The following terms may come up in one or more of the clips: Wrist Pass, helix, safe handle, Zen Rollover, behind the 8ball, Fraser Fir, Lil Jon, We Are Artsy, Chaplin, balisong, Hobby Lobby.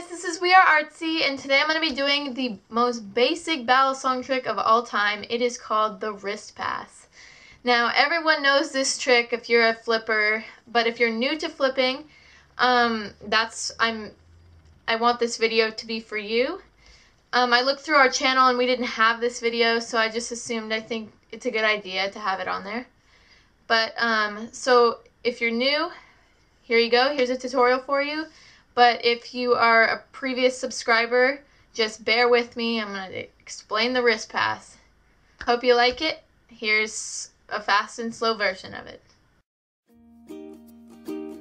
guys, this is We Are Artsy, and today I'm going to be doing the most basic balisong trick of all time. It is called the wrist pass. Now, everyone knows this trick if you're a flipper, but if you're new to flipping, I want this video to be for you. I looked through our channel and we didn't have this video, so I just assumed I think it's a good idea to have it on there. But, so if you're new, here you go, here's a tutorial for you. But if you are a previous subscriber, just bear with me. I'm going to explain the wrist pass. Hope you like it. Here's a fast and slow version of it. In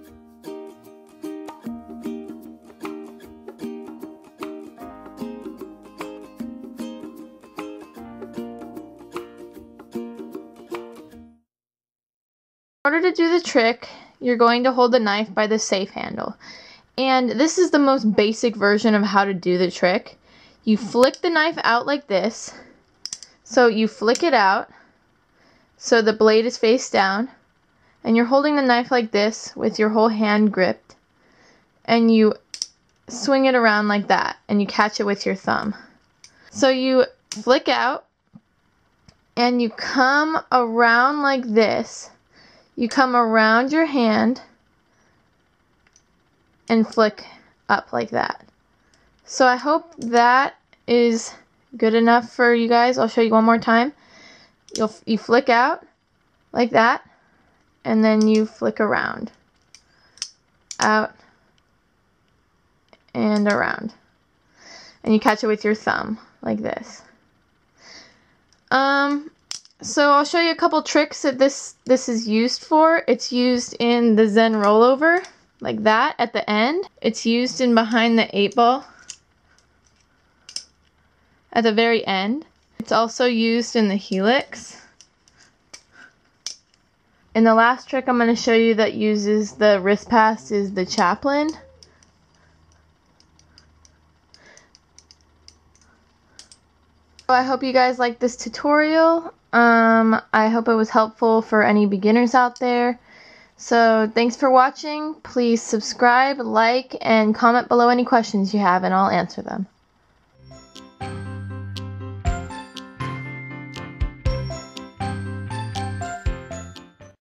order to do the trick, you're going to hold the knife by the safe handle. And this is the most basic version of how to do the trick. You flick the knife out like this. So you flick it out so the blade is face down, and you're holding the knife like this with your whole hand gripped, and you swing it around like that, and you catch it with your thumb. So you flick out and you come around like this. You come around your hand and flick up like that. So I hope that is good enough for you guys. I'll show you one more time. You flick out like that, and then you flick around, out and around, and you catch it with your thumb like this. So I'll show you a couple tricks that this is used for. It's used in the Zen Rollover, like that at the end. It's used in Behind the 8 Ball at the very end. It's also used in the Helix. And the last trick I'm going to show you that uses the wrist pass is the Chaplin. So I hope you guys like this tutorial. I hope it was helpful for any beginners out there. So thanks for watching. Please subscribe, like, and comment below any questions you have, and I'll answer them.